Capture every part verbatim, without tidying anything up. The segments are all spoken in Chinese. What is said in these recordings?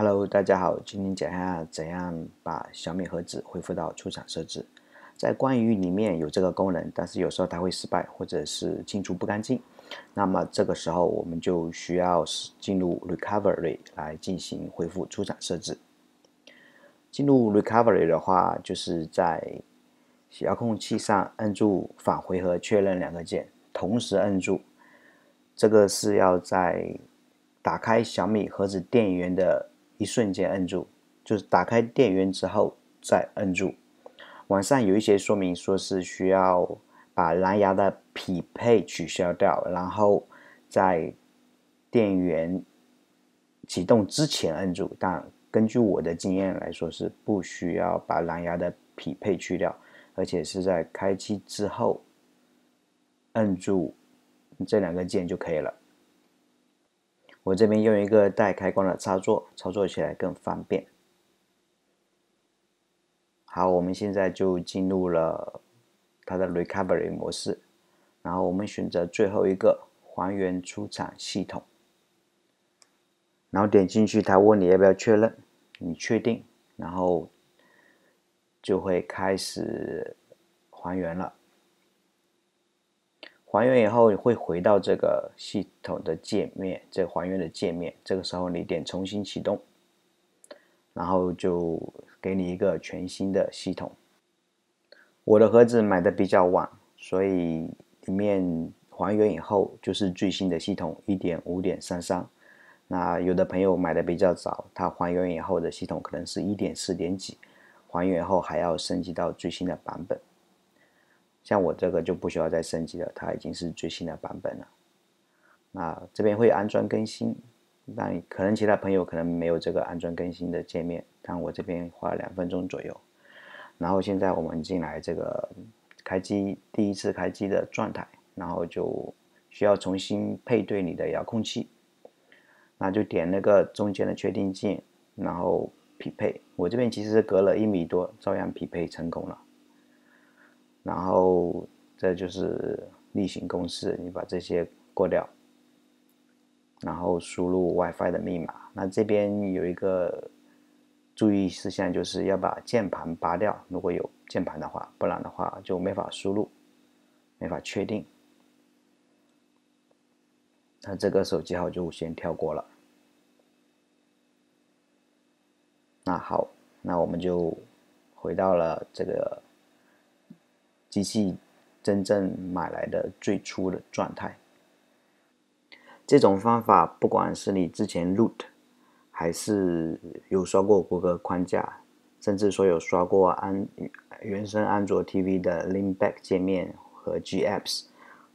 Hello， 大家好，今天讲一下怎样把小米盒子恢复到出厂设置。在关于里面有这个功能，但是有时候它会失败，或者是清除不干净。那么这个时候我们就需要进入 Recovery 来进行恢复出厂设置。进入 Recovery 的话，就是在遥控器上按住返回和确认两个键，同时按住。这个是要在打开小米盒子电源的 一瞬间摁住，就是打开电源之后再摁住。网上有一些说明说是需要把蓝牙的匹配取消掉，然后在电源启动之前摁住。但根据我的经验来说，是不需要把蓝牙的匹配去掉，而且是在开机之后摁住这两个键就可以了。我这边用一个带开关的插座，操作起来更方便。好，我们现在就进入了它的 recovery 模式，然后我们选择最后一个还原出厂系统，然后点进去，它问你要不要确认，你确定，然后就会开始还原了。还原以后会回到这个系统的界面，这还原的界面。这个时候你点重新启动，然后就给你一个全新的系统。我的盒子买的比较晚，所以里面还原以后就是最新的系统 一点五点三三。那有的朋友买的比较早，他还原以后的系统可能是 一点四点几，还原以后还要升级到最新的版本。像我这个就不需要再升级了，它已经是最新的版本了。那这边会安装更新，但可能其他朋友可能没有这个安装更新的界面，但我这边花了两分钟左右。然后现在我们进来这个开机，第一次开机的状态，然后就需要重新配对你的遥控器，那就点那个中间的确定键，然后匹配。我这边其实是隔了一米多，照样匹配成功了。然后这就是例行公事，你把这些过掉，然后输入 WiFi 的密码。那这边有一个注意事项，就是要把键盘拔掉，如果有键盘的话，不然的话就没法输入，没法确定。那这个手机号就先跳过了。那好，那我们就回到了这个 机器真正买来的最初的状态。这种方法，不管是你之前 root， 还是有刷过谷歌框架，甚至说有刷过安原生安卓 T V 的 LeanBack 界面和 G Apps，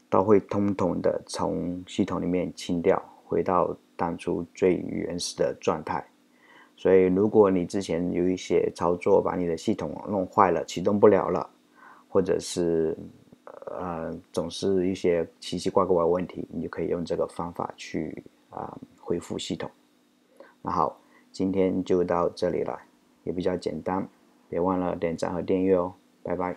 都会通通的从系统里面清掉，回到当初最原始的状态。所以，如果你之前有一些操作把你的系统弄坏了，启动不了了，或者是呃总是一些奇奇怪怪的问题，你就可以用这个方法去啊、呃、恢复系统。那好，今天就到这里了，也比较简单，别忘了点赞和订阅哦，拜拜。